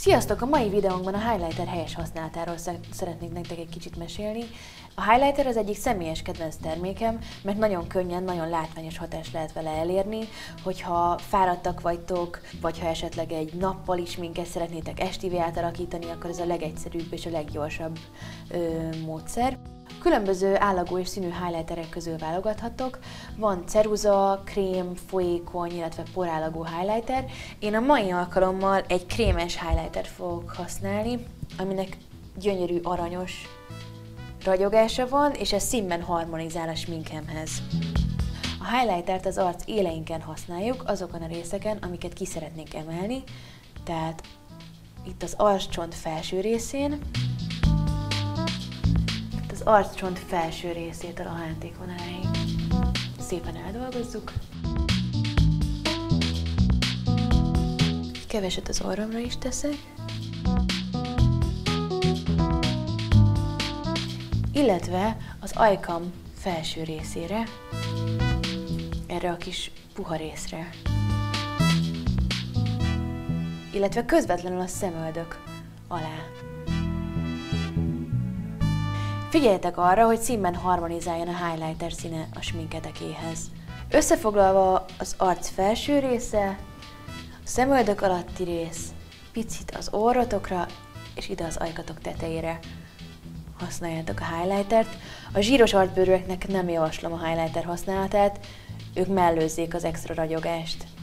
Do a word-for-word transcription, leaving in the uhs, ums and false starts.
Sziasztok! A mai videónkban a highlighter helyes használatáról szeretnék nektek egy kicsit mesélni. A highlighter az egyik személyes kedvenc termékem, mert nagyon könnyen, nagyon látványos hatást lehet vele elérni, hogyha fáradtak vagytok, vagy ha esetleg egy nappal is minket szeretnétek estivé átalakítani, akkor ez a legegyszerűbb és a leggyorsabb ö, módszer. Különböző állagú és színű highlighterek közül válogathatok. Van ceruza, krém, folyékony, illetve porállagú highlighter. Én a mai alkalommal egy krémes highlightert fogok használni, aminek gyönyörű aranyos ragyogása van, és ez színben harmonizál a sminkemhez. A highlightert az arc éleinken használjuk, azokon a részeken, amiket ki szeretnénk emelni. Tehát itt az arccsont felső részén, az arccsont felső részétől a hántékvonaláig. Szépen eldolgozzuk. Keveset az orromra is teszek. Illetve az ajkam felső részére, erre a kis puha részre. Illetve közvetlenül a szemöldök alá. Figyeljetek arra, hogy színben harmonizáljon a highlighter színe a sminketekéhez. Összefoglalva az arc felső része, a szemöldök alatti rész, picit az orrotokra és ide az ajkatok tetejére használjátok a highlightert. A zsíros arcbőrűeknek nem javaslom a highlighter használatát, ők mellőzzék az extra ragyogást.